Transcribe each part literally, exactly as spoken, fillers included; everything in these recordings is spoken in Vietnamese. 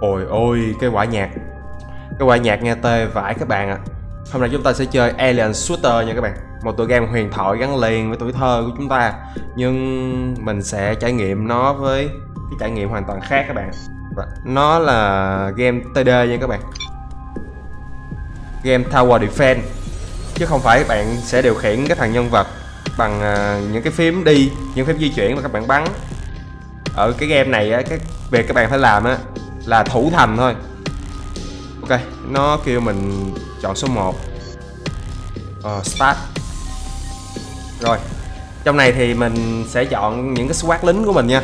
Ôi ôi, cái quả nhạc. Cái quả nhạc nghe tê vãi các bạn ạ. À. Hôm nay chúng ta sẽ chơi Alien Shooter nha các bạn. Một tựa game huyền thoại gắn liền với tuổi thơ của chúng ta. Nhưng mình sẽ trải nghiệm nó với cái trải nghiệm hoàn toàn khác các bạn. Nó là game tê đê nha các bạn. Game Tower Defense. Chứ không phải các bạn sẽ điều khiển cái thằng nhân vật bằng những cái phím đi, những phím di chuyển mà các bạn bắn. Ở cái game này á, cái việc các bạn phải làm á là thủ thành thôi. Ok, nó kêu mình chọn số một. uh, Start. Rồi, trong này thì mình sẽ chọn những cái SWAT lính của mình nha.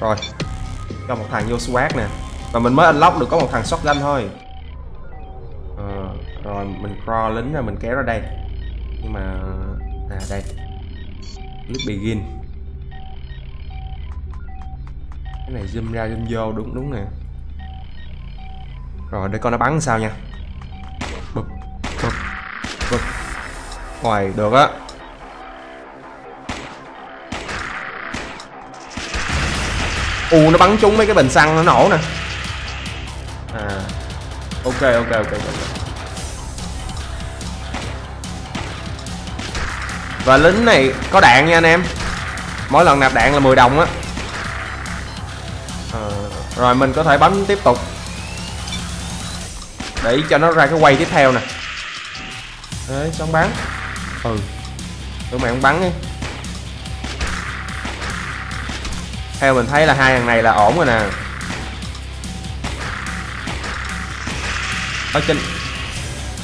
Rồi, cho một thằng vô SWAT nè. Và mình mới unlock được có một thằng shotgun thôi. uh, Rồi, mình crawl lính rồi mình kéo ra đây. Nhưng mà... à đây. Click begin. Cái này zoom ra zoom vô, đúng đúng nè. Rồi để coi nó bắn sao nha. Bụp, bụp, bụp. Rồi được á. U nó bắn trúng mấy cái bình xăng nó nổ nè. À ok ok ok. Và lính này có đạn nha anh em. Mỗi lần nạp đạn là mười đồng á. À, rồi mình có thể bấm tiếp tục để cho nó ra cái quay tiếp theo nè. Đấy, xong bắn. Ừ, tụi mày không bắn đi. Theo mình thấy là hai thằng này là ổn rồi nè. Ở trên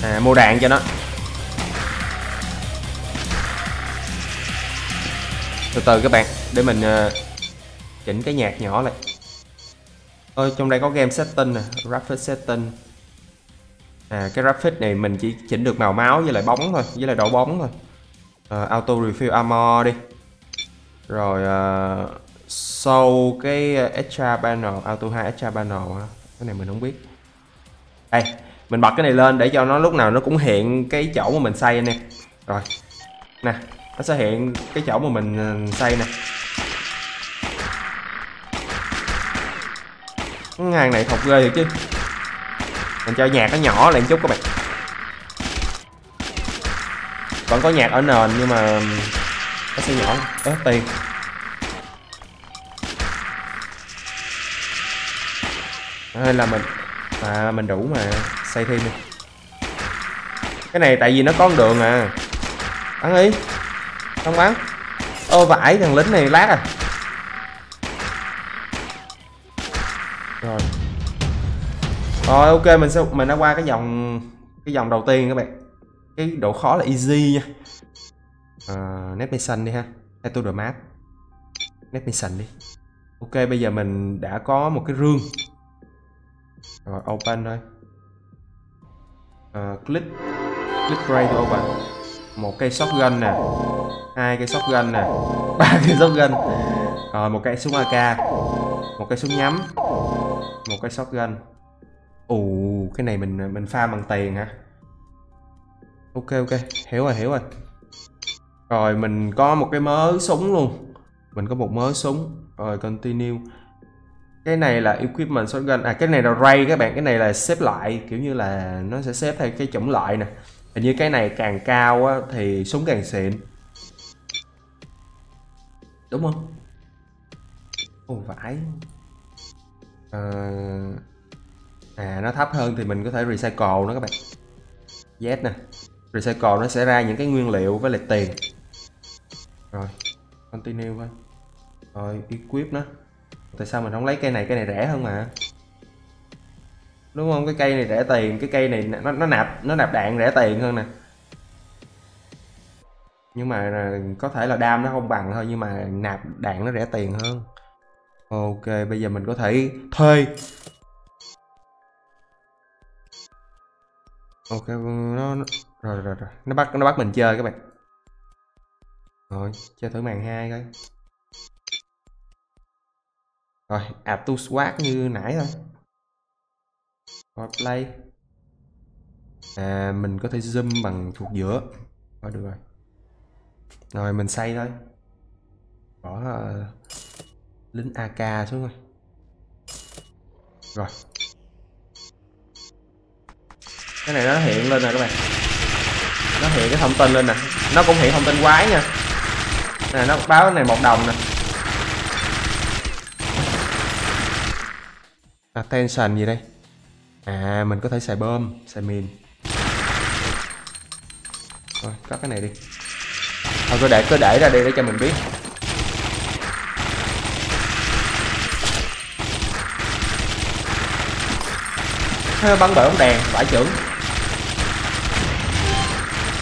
à, mua đạn cho nó. Từ từ các bạn, để mình uh, chỉnh cái nhạc nhỏ lại. Ôi, trong đây có game setting nè, graphic setting. À, cái graphic này mình chỉ chỉnh được màu máu với lại bóng thôi, với lại độ bóng thôi. Uh, auto refill armor đi. Rồi uh, show cái extra panel, auto hai extra panel. Cái này mình không biết. Đây, mình bật cái này lên để cho nó lúc nào nó cũng hiện cái chỗ mà mình xây nè. Rồi, nè, nó sẽ hiện cái chỗ mà mình xây nè. Cái hàng này thọc ghê thiệt chứ. Mình cho nhạc nó nhỏ lại một chút các bạn. Vẫn có nhạc ở nền nhưng mà nó sẽ nhỏ. Ớ tiền. Hay là mình à mình đủ mà xây thêm đi. Cái này tại vì nó có con đường à. Bắn ý. Không bắn. Ơ vãi, thằng lính này lát à. Rồi. Rồi ok, mình sẽ mình đã qua cái vòng cái vòng đầu tiên các bạn. Cái độ khó là easy nha. Uh, Net mission đi ha. Hay tôi đổi map. Net mission đi. Ok, bây giờ mình đã có một cái rương. Rồi open thôi. Uh, click click right to open. Một cây shotgun nè. Hai cây shotgun nè. Ba cây shotgun. Rồi một cây súng a ca. Một cây súng nhắm. Một cây shotgun. Ồ, cái này mình mình pha bằng tiền hả? Ok ok, hiểu rồi hiểu rồi. Rồi mình có một cái mớ súng luôn. Mình có một mớ súng. Rồi continue. Cái này là equipment shotgun. À cái này là ray các bạn, cái này là xếp loại, kiểu như là nó sẽ xếp theo cái chủng loại nè. Hình như cái này càng cao á thì súng càng xịn. Đúng không? Ồ vãi. Ờ à... À, nó thấp hơn thì mình có thể recycle nó các bạn. Z nè. Recycle nó sẽ ra những cái nguyên liệu với lại tiền. Rồi continue thôi. Rồi equip nó. Tại sao mình không lấy cây này, cây này rẻ hơn mà. Đúng không? Cái cây này rẻ tiền, cái cây này nó, nó nạp nó nạp đạn rẻ tiền hơn nè. Nhưng mà có thể là đam nó không bằng thôi, nhưng mà nạp đạn nó rẻ tiền hơn. Ok, bây giờ mình có thể thuê. Ok, nó, nó rồi rồi rồi nó bắt nó bắt mình chơi các bạn. Rồi chơi thử màn hai coi. Rồi add to squad như nãy thôi. Rồi play. À mình có thể zoom bằng chuột giữa. Rồi được rồi. Rồi mình xây thôi. Bỏ uh, lính a ca xuống rồi. Rồi. Cái này nó hiện lên nè các bạn. Nó hiện cái thông tin lên nè. Nó cũng hiện thông tin quái nha. Nè nó báo cái này một đồng nè. Attention gì đây? À mình có thể xài bom, xài mìn. Rồi, cắt cái này đi. Thôi cứ để cứ để ra đi để cho mình biết. Bắn bởi bóng đèn, vải trưởng.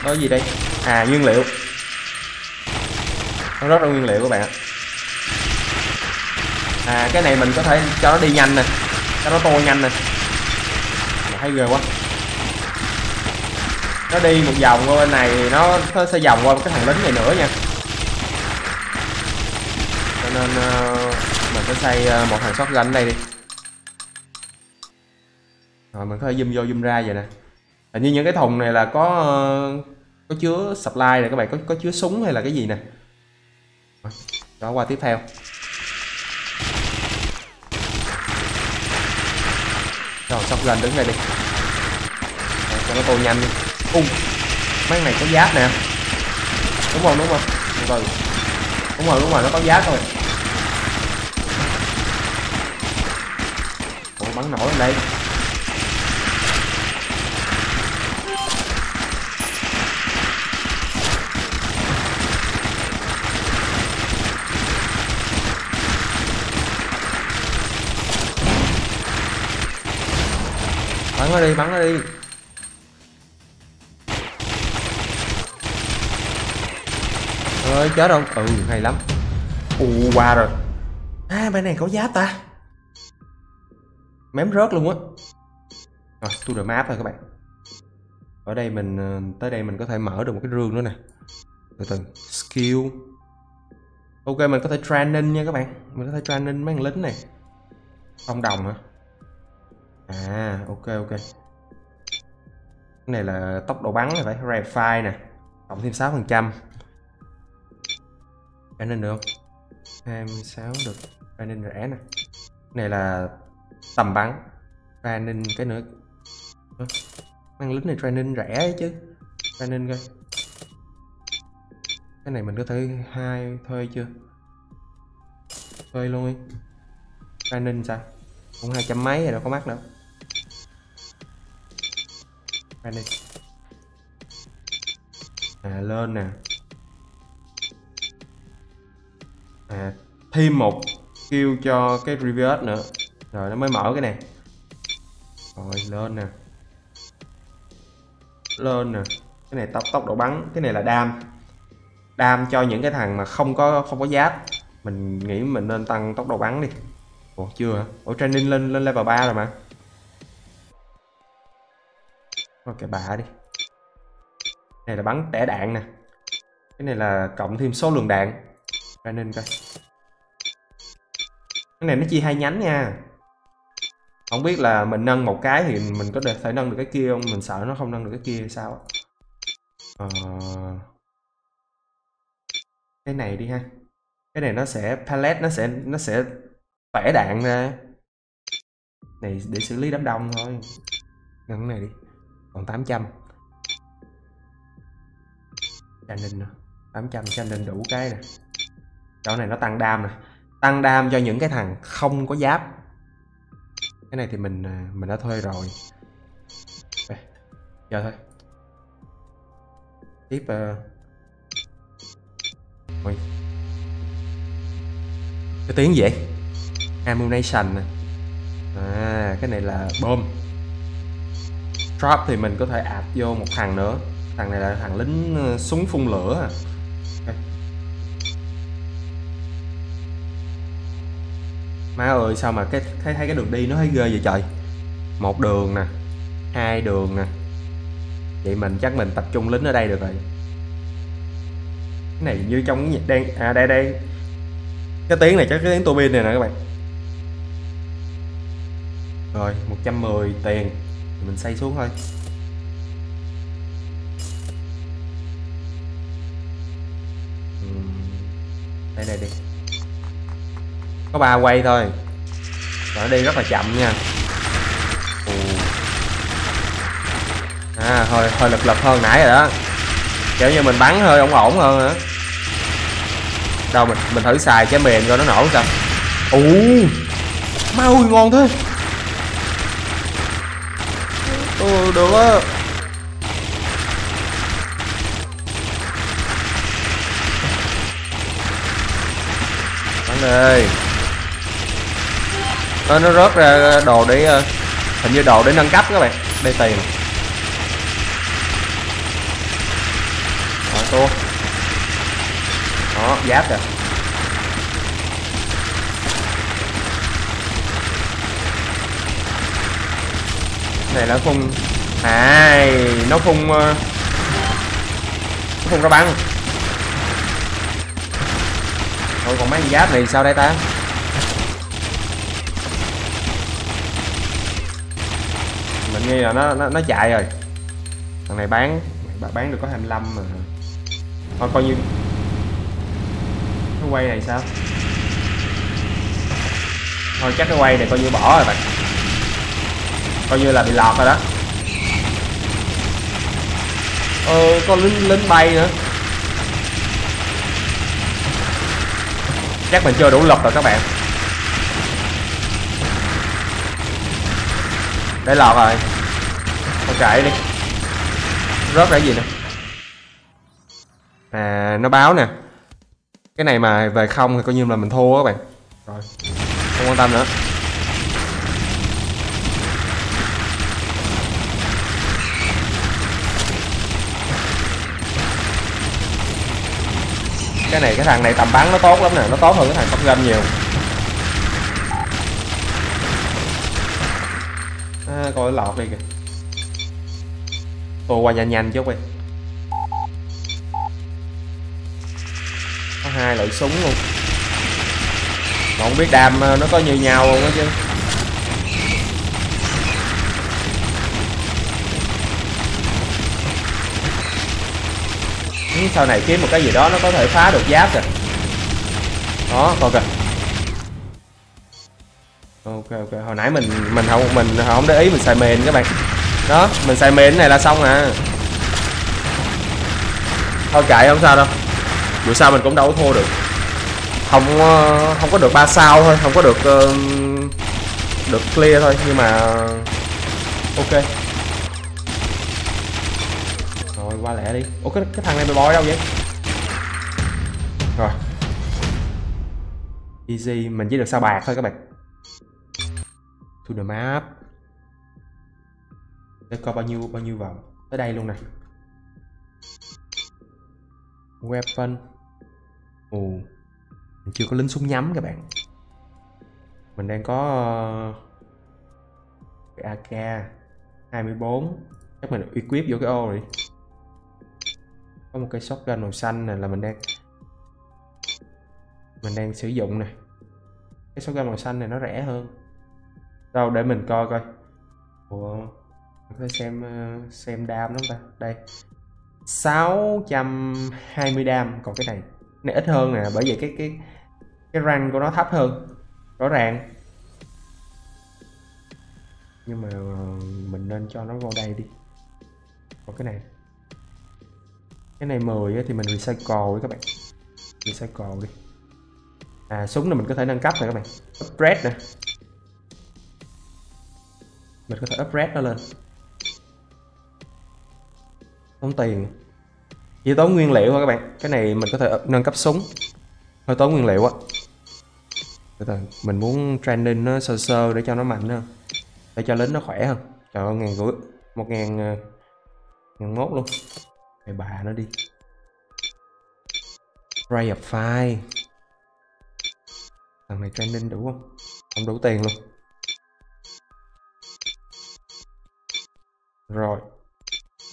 Đó gì đây? À nguyên liệu. Nó rất là nguyên liệu các bạn ạ. À cái này mình có thể cho nó đi nhanh nè, cho nó tô nhanh nè. Thấy ghê quá. Nó đi một vòng qua bên này thì nó, nó sẽ vòng qua cái thằng lính này nữa nha. Cho nên uh, mình sẽ xây một thằng shotgun ở đây đi. Rồi mình có thể zoom vô zoom ra vậy nè. Hình như những cái thùng này là có uh, có chứa supply này các bạn, có có chứa súng hay là cái gì nè. Đó qua tiếp theo. Rồi shotgun đứng đây đi. Rồi, cho nó tô nhanh đi. Ung, mấy này có giáp nè. Đúng không, đúng không? Rồi. Đúng rồi, đúng rồi, nó có giáp thôi. Ủa bắn nổi lên đây. Bắn nó đi, bắn nó đi. Trời ơi, chết không? Ừ, hay lắm. Ù, qua rồi. À, bên này có giáp ta. Mém rớt luôn á. Rồi, tôi đã map rồi các bạn. Ở đây mình, tới đây mình có thể mở được một cái rương nữa nè. Từ từ, skill. Ok, mình có thể training nha các bạn. Mình có thể training mấy thằng lính này. Không đồng hả? À, ok, ok. Cái này là tốc độ bắn này phải, red fire nè. Cộng thêm sáu phần trăm. Training được không? hai mươi sáu được. Training rẻ nè. Cái này là tầm bắn. Training cái nữa. Mang lính này training rẻ chứ. Training coi. Cái này mình có thể hai thuê chưa? Thuê luôn đi. Training sao? Cũng hai trăm mấy rồi đâu có mắc đâu. À lên nè. À thêm một skill cho cái reverse nữa. Rồi nó mới mở cái này. Rồi lên nè. Lên nè. Cái này tốc tốc độ bắn, cái này là đam. Đam cho những cái thằng mà không có không có giáp. Mình nghĩ mình nên tăng tốc độ bắn đi. Ủa chưa hả? Ủa training lên lên level ba rồi mà. Thôi kệ bà đi. Cái này là bắn tẻ đạn nè. Cái này là cộng thêm số lượng đạn. Training coi. Cái này nó chia hai nhánh nha. Không biết là mình nâng một cái thì mình có thể nâng được cái kia không? Mình sợ nó không nâng được cái kia hay sao. Ờ... Cái này đi ha. Cái này nó sẽ pallet, nó sẽ nó sẽ tẻ đạn ra này để xử lý đám đông thôi. Ngăn cái này đi, còn tám trăm training nữa. Tám trăm training đủ cái nè. Chỗ này nó tăng đam nè, tăng đam cho những cái thằng không có giáp. Cái này thì mình mình đã thuê rồi. Ê, giờ thôi tiếp. Uh... ôi cái tiếng gì vậy? Ammunition nè. À cái này là bom. Drop thì mình có thể ạp vô một thằng nữa. Thằng này là thằng lính súng phun lửa à. Okay. Má ơi sao mà cái thấy thấy cái đường đi nó thấy ghê vậy trời. Một đường nè, hai đường nè. Vậy mình chắc mình tập trung lính ở đây được rồi. Cái này như trong cái đang à đây đây. Cái tiếng này chắc cái tiếng tua bin này nè các bạn. Rồi, một trăm mười tiền. Mình xây xuống thôi. Ừ. Đây đây đi. Có ba quay thôi. Rồi nó đi rất là chậm nha. À, hơi, hơi lực lực hơn nãy rồi đó. Kiểu như mình bắn hơi ổn ổn hơn nữa. Đâu mình mình thử xài trái mìn coi nó nổ sao. Ồ, mau ngon thế. Ồ, được á. Bắn đi. Nó nó rớt ra đồ để hình như đồ để nâng cấp các bạn. Đây tiền. Tua. Đó, giáp rồi. Này là phun. À, nó phun nó phun ra băng. Thôi còn mấy giáp này sao đây ta? Mình nghi là nó nó nó chạy rồi. Thằng này bán bán được có hai mươi lăm mà. Thôi coi như cái quay này sao. Thôi chắc cái quay này coi như bỏ rồi bạn. Coi như là bị lọt rồi đó. Ờ, có lính lính bay nữa. Chắc mình chưa đủ lực rồi các bạn. Để lọt rồi. Thôi chạy đi. Rớt ra cái gì nè. À, nó báo nè. Cái này mà về không thì coi như là mình thua các bạn. Rồi, không quan tâm nữa. Cái này, cái thằng này tầm bắn nó tốt lắm nè. Nó tốt hơn cái thằng Shotgun nhiều. À, coi lọt đi kìa. Tôi qua nhanh nhanh chút đi. Có hai loại súng luôn. Mà không biết đam nó có như nhau không đó chứ. Sau này kiếm một cái gì đó nó có thể phá được giáp kìa. Đó, coi kìa. Ok ok, hồi nãy mình mình không mình không để ý mình xài mìn các bạn. Đó, mình xài mìn này là xong à. Thôi kệ không sao đâu. Buổi sau mình cũng đâu có thua được. Không không có được ba sao thôi, không có được uh, được clear thôi, nhưng mà ok. Rồi qua lẹ đi. Ủa cái, cái thằng này bị bỏ đâu vậy? Rồi. Easy, mình chỉ được sao bạc thôi các bạn. To the map. Để coi bao nhiêu bao nhiêu vòng. Tới đây luôn này. Weapon. Ồ, mình chưa có lính súng nhắm các bạn. Mình đang có uh, a ca hai mươi bốn. Chắc mình equip vô cái ô đi. Có một cây shotgun màu xanh này là mình đang Mình đang sử dụng nè. Cái shotgun màu xanh này nó rẻ hơn. Đâu để mình coi coi. Ủa, mình phải xem uh, xem đam lắm ta. Đây sáu trăm hai mươi đam, còn cái này cái này ít hơn nè, bởi vì cái cái cái rank của nó thấp hơn rõ ràng, nhưng mà mình nên cho nó vào đây đi. Còn cái này cái này mười thì mình recycle đi các bạn, recycle đi. À, súng là mình có thể nâng cấp này các bạn, upgrade nè, mình có thể upgrade nó lên. Tốn tiền, chỉ tốn nguyên liệu thôi các bạn. Cái này mình có thể nâng cấp súng, hơi tốn nguyên liệu á. Mình muốn training nó sơ sơ để cho nó mạnh hơn, để cho lính nó khỏe hơn. Trời ơi, ngàn rưỡi, một ngàn ngàn mốt luôn. Mày bà nó đi. Ray of Fire. Thằng này training đủ không? Không đủ tiền luôn. Rồi.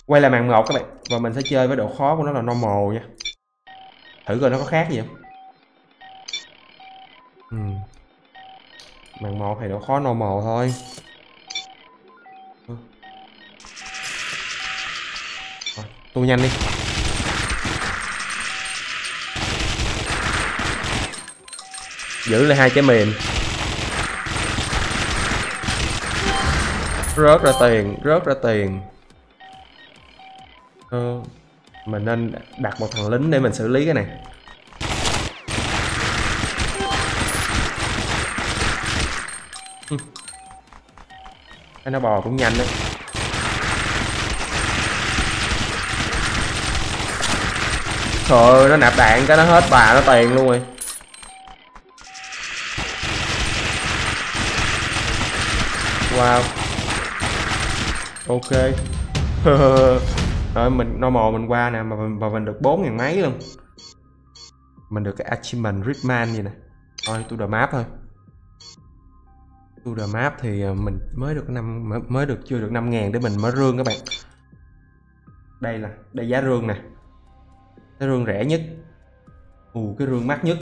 Quay lại màn một các bạn, và mình sẽ chơi với độ khó của nó là normal nha. Thử coi nó có khác gì không. Ừ. Màn một thì độ khó normal thôi. Ừ. Rồi, tua nhanh đi. Giữ lại hai trái mìn. Rớt ra tiền, rớt ra tiền. Ờ, mình nên đặt một thằng lính để mình xử lý cái này. Cái nó bò cũng nhanh đấy. Trời ơi, nó nạp đạn cái nó hết bà nó tiền luôn rồi. Wow. Ok. Rồi mình normal mình qua nè mà, mà mình được bốn nghìn mấy luôn. Mình được cái achievement Richman gì nè. Thôi tôi đờ map thôi. Tôi đờ map thì mình mới được năm mới được chưa được năm nghìn để mình mở rương các bạn. Đây là đây giá rương nè. Cái rương rẻ nhất. Ù cái rương mắc nhất.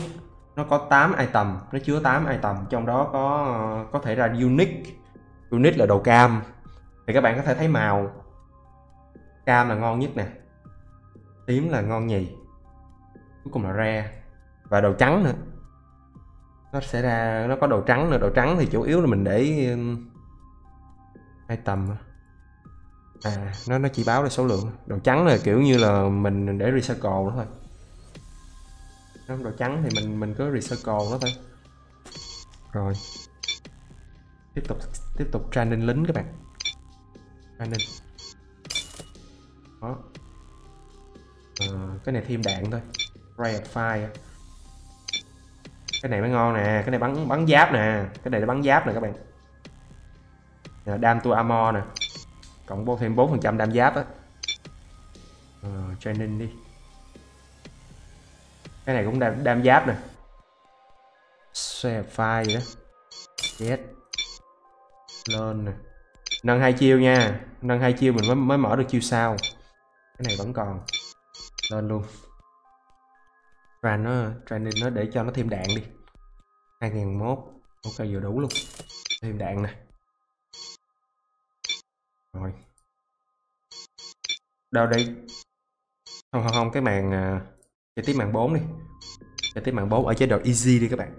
Nó có tám item, nó chứa tám item, trong đó có có thể ra unique. Unique là đầu cam. Thì các bạn có thể thấy màu. Cam là ngon nhất nè. Tím là ngon nhì. Cuối cùng là rare. Và đầu trắng nữa. Nó sẽ ra, nó có đầu trắng nữa, đầu trắng thì chủ yếu là mình để item. À, nó nó chỉ báo là số lượng. Đồ trắng là kiểu như là mình để recycle nó thôi. Đồ trắng thì mình mình cứ recycle nó thôi. Rồi. Tiếp tục tiếp tục training lính các bạn. Training. Đó. À, cái này thêm đạn thôi. Ray of fire. Cái này mới ngon nè, cái này bắn bắn giáp nè, cái này là bắn giáp nè các bạn. Rồi dam to armor nè. Cộng bố thêm bốn phần trăm đam giáp á. Ờ, training đi. Cái này cũng đam, đam giáp nè. Share file vậy đó. Yes. Lên nè. Nâng hai chiêu nha. Nâng hai chiêu mình mới, mới mở được chiêu sau. Cái này vẫn còn. Lên luôn. Train nó, training nó để cho nó thêm đạn đi. hai nghìn mốt. Ok vừa đủ luôn. Thêm đạn nè. Rồi. Đâu đây? Không không không, cái màn chạy tiếp màn bốn đi. Chạy tiếp màn bốn ở chế độ easy đi các bạn.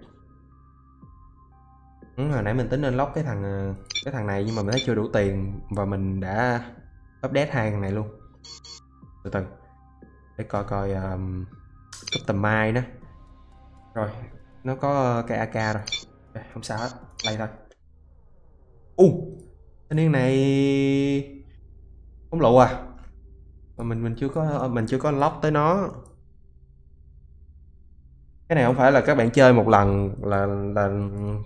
Đúng, hồi nãy mình tính unlock cái thằng cái thằng này nhưng mà mình thấy chưa đủ tiền và mình đã update hai thằng này luôn. Từ từ. Để coi coi um, customize nó. Rồi, nó có cái a ca rồi. Không sao hết, play thôi. U. Uh. Thanh niên này không lụ à, mà mình mình chưa có mình chưa có unlock tới nó. Cái này không phải là các bạn chơi một lần là là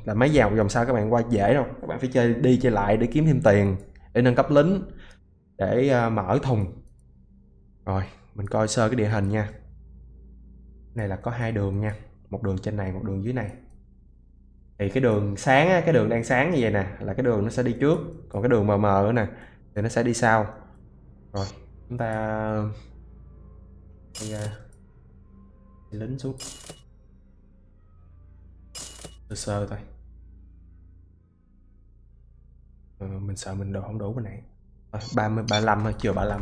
là mấy dòng dòng sau các bạn qua dễ đâu, các bạn phải chơi đi chơi lại để kiếm thêm tiền để nâng cấp lính, để uh, mở thùng. Rồi mình coi sơ cái địa hình nha. Này là có hai đường nha, một đường trên này, một đường dưới này. Thì cái đường sáng á, cái đường đang sáng như vậy nè là cái đường nó sẽ đi trước, còn cái đường mờ mờ nữa nè thì nó sẽ đi sau. Rồi chúng ta đi, uh, đi lính xuống sơ sơ thôi. Ừ, mình sợ mình đồ không đủ bên này. Rồi, ba mươi ba mươi lăm thôi, chưa ba mươi lăm.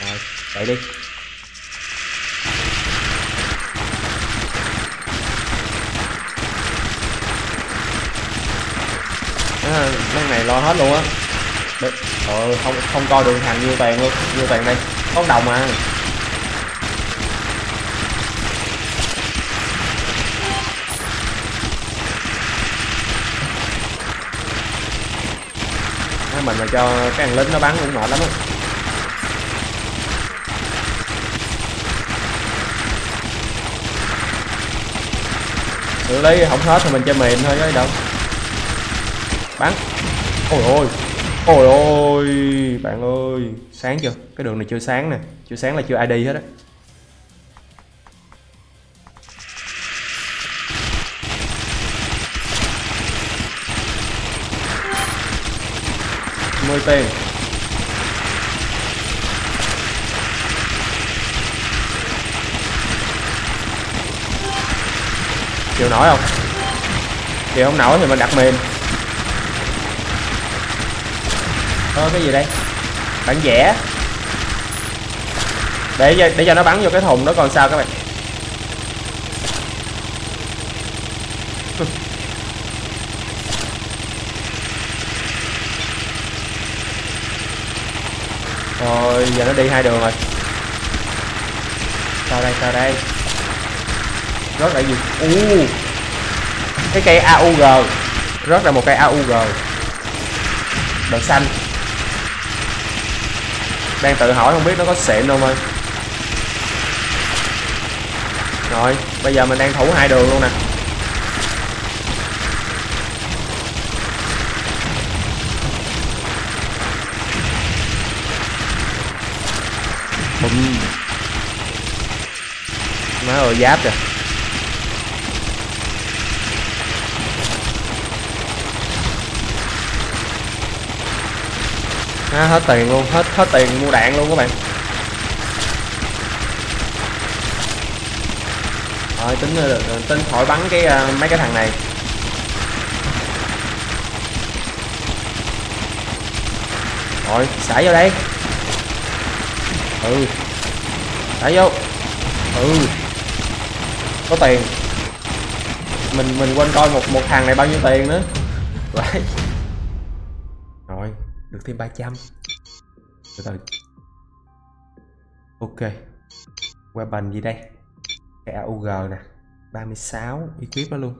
Rồi chạy đi. Cái này lo hết luôn á. Ờ, không không coi đường thằng nhiêu tiền luôn, nhiêu tiền đây, có đồng à. Nói mình mà cho cái thằng lính nó bắn cũng mệt lắm á. Xử lý không hết thì mình chơi mềm thôi chứ đâu. Bắn. Ôi ôi. Ôi ôi. Bạn ơi. Sáng chưa? Cái đường này chưa sáng nè. Chưa sáng là chưa i đê hết á. mười tiền. Chịu nổi không? Chịu không nổi thì mình đặt mềm. Ờ, cái gì đây? Bản vẽ. Để để cho nó bắn vô cái thùng đó còn sao các bạn. Rồi giờ nó đi hai đường rồi. Sao đây, sao đây? Rớt lại gì? U, cái cây a u giê. Rớt là một cây a u giê. Đợt xanh. Đang tự hỏi không biết nó có xịn không ơi. Rồi bây giờ mình đang thủ hai đường luôn nè. Bùm. Má ơi giáp kìa. À, hết tiền luôn, hết hết tiền mua đạn luôn các bạn. Rồi tính được, tính khỏi bắn cái mấy cái thằng này. Rồi xả vô đây. Ừ, xả vô. Ừ, có tiền. Mình mình quên coi một một thằng này bao nhiêu tiền nữa. Vậy. Rồi được thêm ba trăm. Từ từ. Ok. Weapon gì đây? Cái a u giê nè, ba mươi sáu equip đó luôn.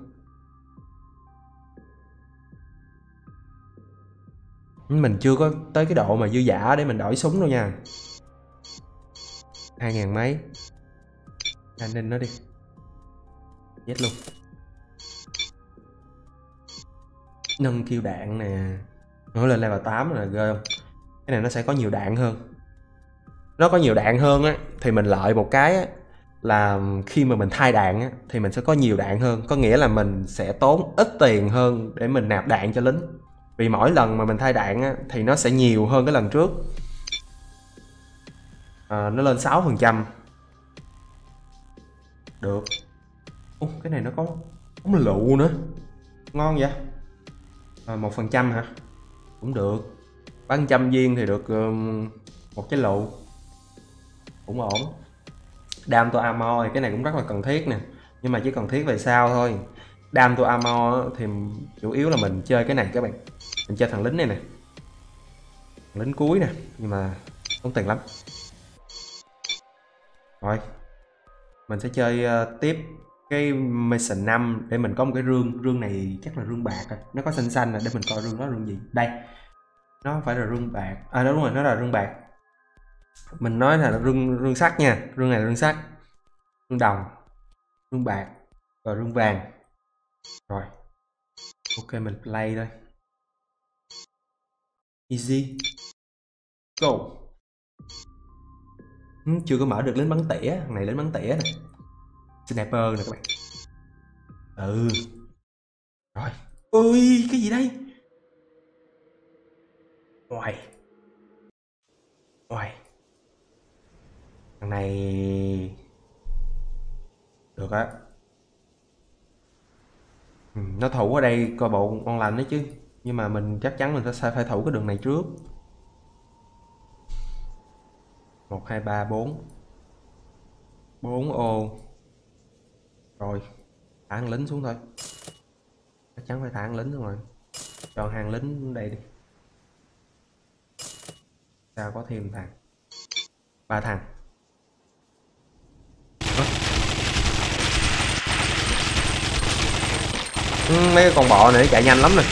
Mình chưa có tới cái độ mà dư giả để mình đổi súng đâu nha. Hai ngàn mấy. An ninh nó đi. Chết luôn. Nâng kill đạn nè. Nó lên level tám là ghê không? Cái này nó sẽ có nhiều đạn hơn. Nó có nhiều đạn hơn á, thì mình lợi một cái á, là khi mà mình thay đạn á, thì mình sẽ có nhiều đạn hơn. Có nghĩa là mình sẽ tốn ít tiền hơn để mình nạp đạn cho lính. Vì mỗi lần mà mình thay đạn á, thì nó sẽ nhiều hơn cái lần trước. À, nó lên sáu phần trăm. Được. Ủa, cái này nó có ống lựu nữa. Ngon vậy. À, một phần trăm hả? Cũng được. Bán trăm viên thì được um, một cái lựu. Cũng ổn. Dam to armor thì cái này cũng rất là cần thiết nè. Nhưng mà chỉ cần thiết về sau thôi. Dam to armor thì chủ yếu là mình chơi cái này các bạn. Mình chơi thằng lính này nè. Thằng lính cuối nè. Nhưng mà không tiền lắm. Rồi mình sẽ chơi uh, tiếp cái mission năm để mình có một cái rương. Rương này chắc là rương bạc rồi. Nó có xanh xanh rồi. Để mình coi rương đó rương gì. Đây. Nó không phải là rương bạc. À đúng rồi, nó là rương bạc. Mình nói là rương rương sắt nha. Rương này là rương sắt, rương đồng, rương bạc và rương vàng. Rồi ok mình play thôi. Easy. Go. Chưa có mở được lính bắn tỉa. Thằng này lính bắn tỉa nè. Sniper nè các bạn. Ừ. Rồi. Ui cái gì đây? Ngoài. Ngoài. Thằng này. Được á. Ừ, nó thủ ở đây coi bộ online đấy chứ. Nhưng mà mình chắc chắn mình sẽ phải thủ cái đường này trước. Một hai ba bốn. Bốn ô. Rồi. Thả hàng lính xuống thôi. Chắc chắn phải thả hàng lính xuống rồi. Chọn hàng lính xuống đây đi. Sao có thêm thằng ba thằng. Ừ, mấy cái con bọ này nó chạy nhanh lắm nè.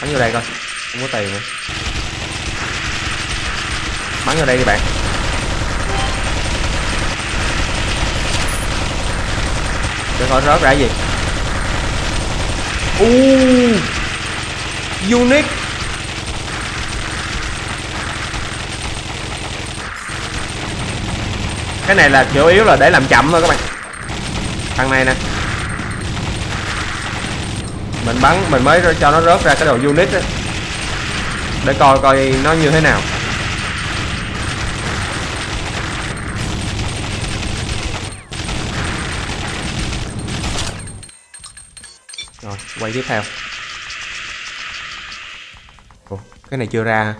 Bắn vô đây coi. Không có tiền nữa. Bắn vào đây các bạn. Để khỏi rớt ra gì. Uuuu. Unique. Cái này là chủ yếu là để làm chậm thôi các bạn. Thằng này nè. Mình bắn, mình mới cho nó rớt ra cái đồ unit á. Để coi coi nó như thế nào. Rồi, quay tiếp theo. Ủa, cái này chưa ra.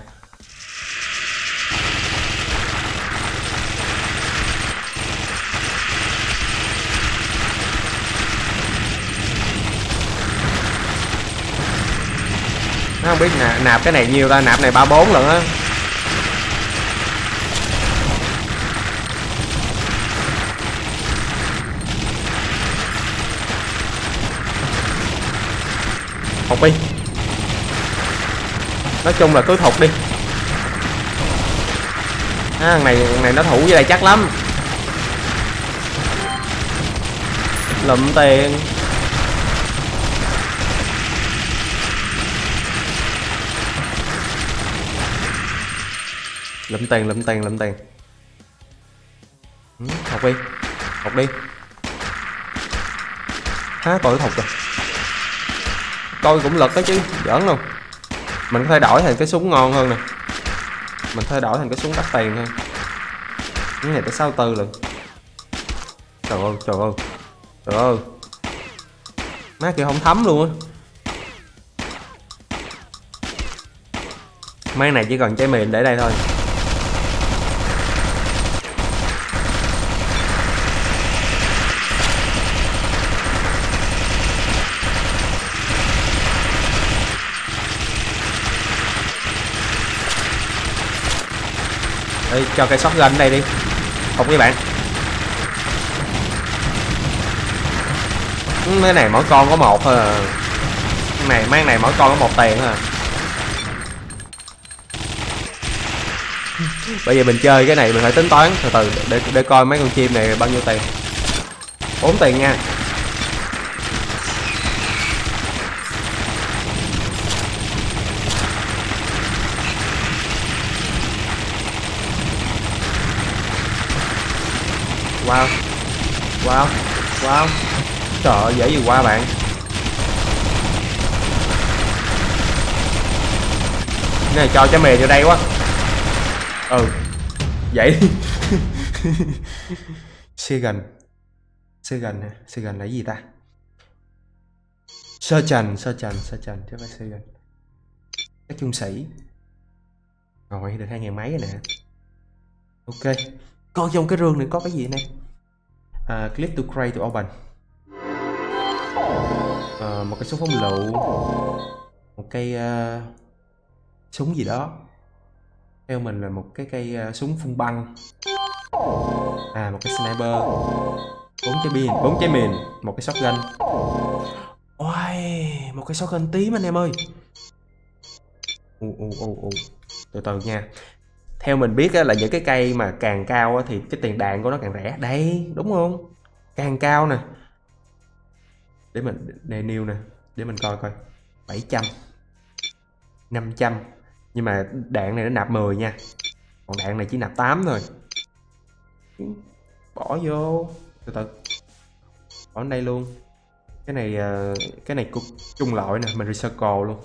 Nó không biết nà, nạp cái này nhiều ta, nạp này ba mươi bốn lận á. Thục đi. Nói chung là cứ thục đi. À, thằng này thằng này nó thủ với đây chắc lắm. Lụm tiền. Lụm tiền, lụm tiền, lụm tiền. Thục đi. Thục đi. Há coi thục rồi. Coi cũng lật đó chứ, giỡn luôn. Mình có thể đổi thành cái súng ngon hơn nè. Mình thay đổi thành cái súng đắt tiền thôi. Cái này tới sáu mươi tư lần. Trời ơi, trời ơi. Trời ơi. Má kia không thấm luôn á. Má này chỉ cần trái mìn để đây thôi. Đi, cho cây shotgun đây đi. Không các bạn. Cái này mỗi con có một thôi à. Cái này mang này mỗi con có một tiền thôi à. Bây giờ mình chơi cái này mình phải tính toán từ từ để để coi mấy con chim này bao nhiêu tiền. bốn tiền nha. Wow. Wow. Wow. Trời ơi, dễ gì qua bạn. Cái này cho trái mè vô đây quá. Ừ. Vậy. Sergeant. Sergeant nè, Sergeant là gì ta? Sergeant, Sergeant, Sergeant chứ phải Sergeant. Các trung sĩ. Rồi được hai ngàn mấy rồi nè. Ok. Coi trong cái rương này có cái gì này. À, click to create to open. À, một cái súng phóng lựu, một cây uh, súng gì đó, theo mình là một cái cây uh, súng phun băng, à một cái sniper, bốn trái pin, bốn trái mìn, một cái shotgun. Ôi, một cái shotgun tím anh em ơi. u u u u từ từ nha. Theo mình biết là những cái cây mà càng cao thì cái tiền đạn của nó càng rẻ. Đây, đúng không? Càng cao nè. Để mình đề nêu nè. Để mình coi coi. bảy trăm. năm trăm. Nhưng mà đạn này nó nạp mười nha. Còn đạn này chỉ nạp tám thôi. Bỏ vô. Từ từ. Bỏ đây luôn. Cái này cái này cũng chung loại nè. Mình recycle luôn.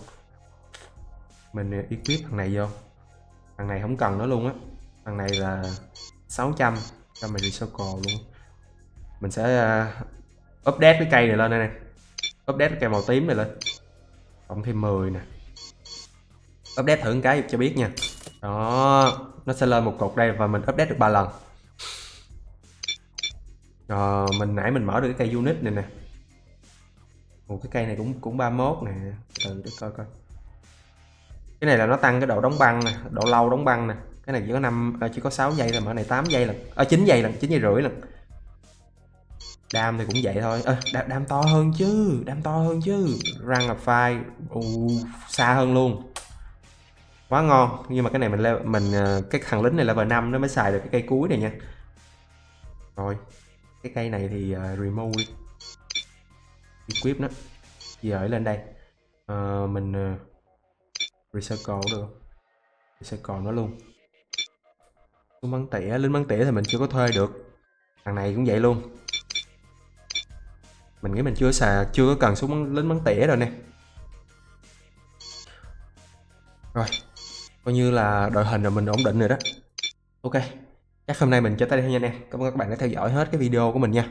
Mình equip thằng này vô. Thằng này không cần nó luôn á. Thằng này là sáu trăm. Cho mình recycle luôn. Mình sẽ uh, update cái cây này lên đây nè. Update cái cây màu tím này lên. Cộng thêm mười nè. Update thử một cái cho biết nha. Đó. Nó sẽ lên một cột đây và mình update được ba lần. Rồi mình nãy mình mở được cái cây unit này nè. Ủa cái cây này cũng cũng ba mươi mốt nè. Từ để coi coi. Cái này là nó tăng cái độ đóng băng nè, độ lâu đóng băng nè. Cái này chỉ có năm à, chỉ có sáu giây là mở này tám giây lần. Ở à, chín giây lần, chín giây rưỡi lần. Đam thì cũng vậy thôi. Ơ à, đam to hơn chứ, đam to hơn chứ. Răng up file, u xa hơn luôn. Quá ngon, nhưng mà cái này mình mình cái thằng lính này là level năm nó mới xài được cái cây cuối này nha. Rồi. Cái cây này thì uh, remove đi. Equip nó. Dời lên đây. Uh, mình uh, recycle được không? Recycle nó luôn. Lính bắn tỉa, lính bắn tỉa thì mình chưa có thuê được. Thằng này cũng vậy luôn. Mình nghĩ mình chưa xài, chưa có cần súng lính bắn tỉa rồi nè. Rồi, coi như là đội hình rồi mình ổn định rồi đó. Ok, chắc hôm nay mình cho tới đây thôi nha anh em. Cảm ơn các bạn đã theo dõi hết cái video của mình nha.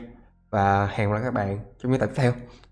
Và hẹn gặp lại các bạn trong những tập tiếp theo.